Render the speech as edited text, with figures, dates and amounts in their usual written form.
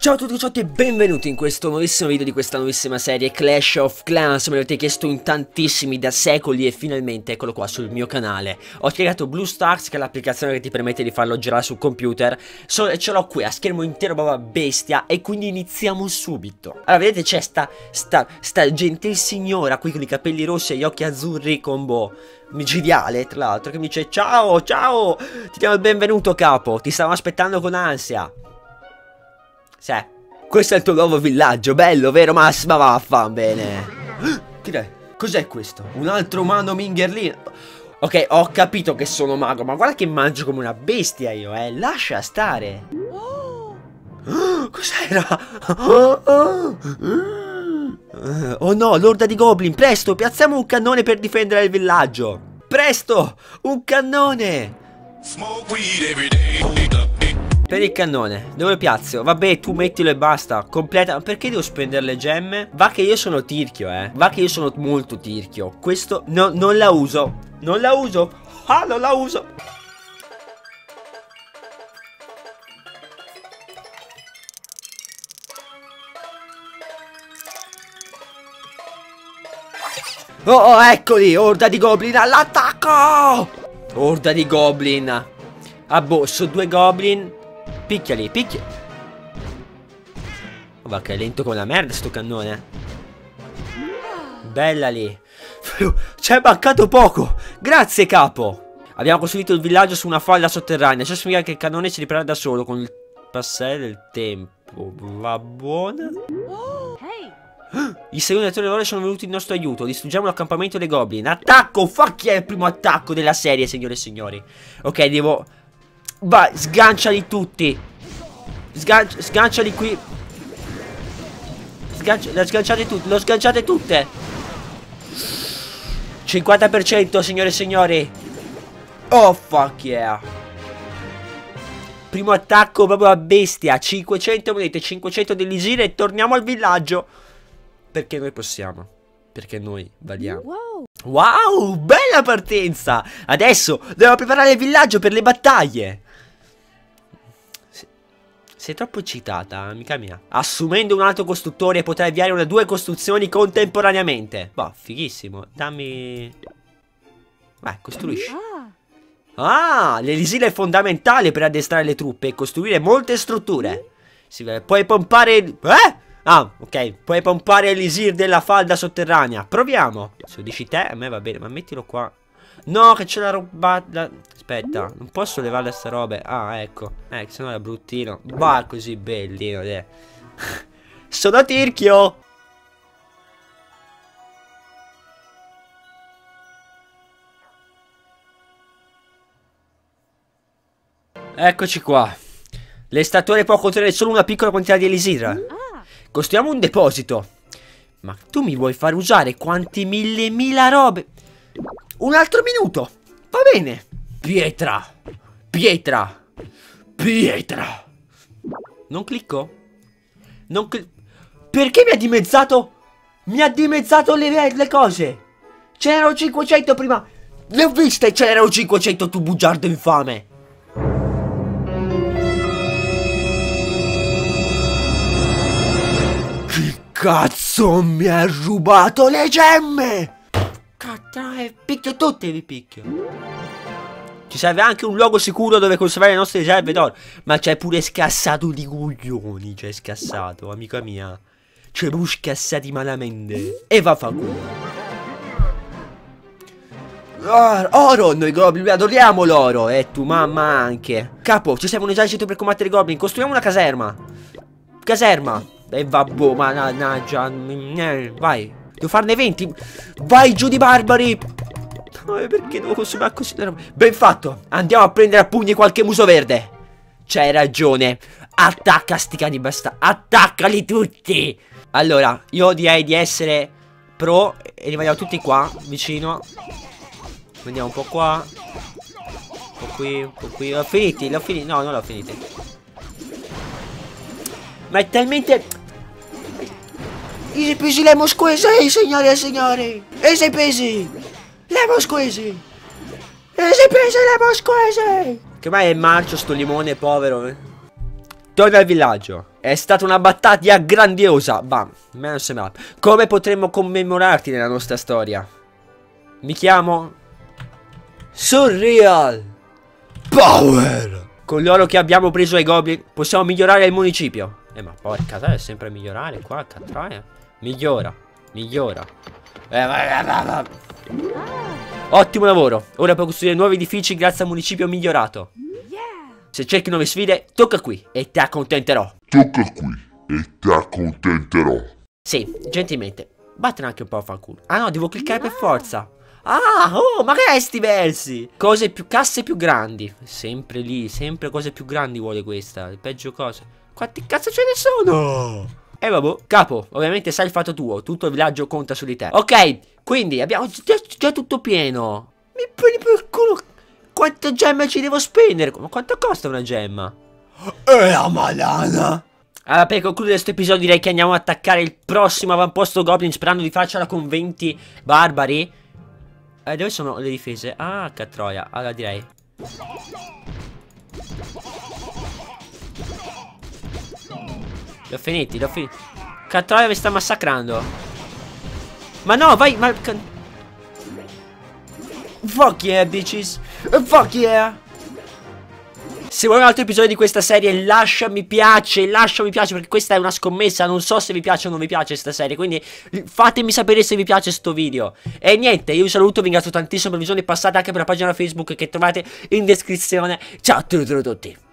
Ciao a tutti e benvenuti in questo nuovissimo video di questa nuovissima serie Clash of Clans. Me l'avete chiesto in tantissimi, da secoli, e finalmente eccolo qua sul mio canale. Ho creato BlueStacks, che è l'applicazione che ti permette di farlo girare sul computer, ce l'ho qui a schermo intero, baba bestia, e quindi iniziamo subito. Allora vedete, c'è sta gentil signora qui con i capelli rossi e gli occhi azzurri, combo micidiale tra l'altro, che mi dice ciao ciao, ti diamo il benvenuto capo, ti stavamo aspettando con ansia. Sì, questo è il tuo nuovo villaggio, bello vero Mass? Ma vaffan bene. Cos'è questo? Un altro umano mingherlino. Ok, ho capito che sono mago, ma guarda che mangio come una bestia io, lascia stare. Cos'era? Oh no, l'orda di goblin, presto, piazziamo un cannone per difendere il villaggio. Presto, un cannone. Smoke weed every day. Per il cannone, dove lo piazzo? Vabbè, tu mettilo e basta. Completa. Perché devo spendere le gemme? Va che io sono tirchio, Va che io sono molto tirchio. Questo, no, non la uso. Non la uso. Ah, non la uso. Oh, eccoli, orda di goblin all'attacco. Orda di goblin. Ah, boh, sono due goblin. Picchiali, picchiali. Oh, va che è lento come la merda sto cannone. Bella lì. Ci è mancato poco. Grazie capo. Abbiamo costruito il villaggio su una folla sotterranea. Ciò significa che il cannone si riparerà da solo con il passare del tempo. Va buona. I secondi attori loro sono venuti in nostro aiuto. Distruggiamo l'accampamento dei goblin. Attacco. Fuck, è il primo attacco della serie, signore e signori. Ok, devo... Vai, sganciali tutti. Sganciali qui. Sganciate tutti. Lo sganciate tutte. 50%, signore e signori. Oh fuck yeah. Primo attacco proprio a bestia. 500 monete, 500 dell'isire. E torniamo al villaggio. Perché noi possiamo. Perché noi valiamo. Wow, bella partenza. Adesso dobbiamo preparare il villaggio per le battaglie. Sei troppo eccitata, amica mia. Assumendo un altro costruttore potrai avviare una o due costruzioni contemporaneamente. Boh, fighissimo. Dammi... Vai, costruisci. Ah, l'elisir è fondamentale per addestrare le truppe e costruire molte strutture. Puoi pompare... Ah, ok, puoi pompare l'elisir della falda sotterranea. Proviamo. Se lo dici te, a me va bene, ma mettilo qua. No, che c'è la roba... Aspetta, non posso levarla sta roba. Ah, ecco. Se no era bruttino. Va così bellino, dai. Sono tirchio. Eccoci qua. L'estatore può contenere solo una piccola quantità di elisir. Costruiamo un deposito. Ma tu mi vuoi far usare quanti mille robe? Un altro minuto. Va bene. Pietra. Pietra. Pietra. Non clicco? Non clicco. Perché mi ha dimezzato? Mi ha dimezzato le cose. Ce n'erano 500 prima. Le ho viste, ce n'erano 500, tu bugiardo infame. Cazzo, mi ha rubato le gemme! Cazzo, picchio tutti, vi picchio. Ci serve anche un luogo sicuro dove conservare le nostre riserve d'oro. Ma c'è pure scassato di coglioni. C'è scassato, amica mia. C'è pure scassati malamente. E vaffanculo. Oro, noi goblin adoriamo l'oro. E tu mamma anche. Capo, ci serve un esercito per combattere i goblin. Costruiamo una caserma. Caserma. E vabbò, mannaggia. Vai. Devo farne 20. Vai giù di barbari. Perché devo consumare così? Ben fatto. Andiamo a prendere a pugni qualche muso verde. C'hai ragione. Attacca sti cani basta. Attaccali tutti. Allora, io direi di essere pro. E rimaniamo tutti qua, vicino. Andiamo un po' qua. Un po' qui, un po' qui. L'ho finiti, l'ho finiti. No, non l'ho finiti. Ma è talmente... Easy le squeezy, signore e signori. Easy peasy. Lemon squeezy. Easy peasy lemon squeezy. Che mai è marcio sto limone povero. Torna al villaggio. È stata una battaglia grandiosa. Bam, meno sembrava. Come potremmo commemorarti nella nostra storia? Mi chiamo Surreal Power. Con l'oro che abbiamo preso ai goblin possiamo migliorare il municipio. Ma porca è sempre migliorare qua, cattraia. Migliora, migliora. Ottimo lavoro. Ora puoi costruire nuovi edifici grazie al municipio migliorato. Se cerchi nuove sfide, tocca qui e ti accontenterò. Tocca qui e ti accontenterò. Sì, gentilmente. Battene anche un po' a fanculo. Ah no, devo cliccare per forza. Ah, oh, ma che è sti versi? Cose più, casse più grandi. Sempre lì, sempre cose più grandi vuole questa. Il peggio cosa. Quanti cazzo ce ne sono? Vabbè. Capo, ovviamente sai il fatto tuo. Tutto il villaggio conta su di te. Ok, quindi abbiamo già tutto pieno. Mi prendi per il culo. Quante gemme ci devo spendere? Ma quanto costa una gemma? E la malana. Allora, per concludere questo episodio direi che andiamo ad attaccare il prossimo avamposto goblin, sperando di farcela con 20 barbari. Dove sono le difese? Ah, che troia. Allora direi, li ho finiti, li ho finiti. Che troia, mi sta massacrando. Ma no, vai, ma... Fuck yeah, bitches. Fuck yeah. Se vuoi un altro episodio di questa serie, lascia mi piace, perché questa è una scommessa. Non so se vi piace o non vi piace questa serie, quindi fatemi sapere se vi piace sto video. E niente, io vi saluto, vi ringrazio tantissimo per la visione, passate anche per la pagina Facebook che trovate in descrizione. Ciao a tutti.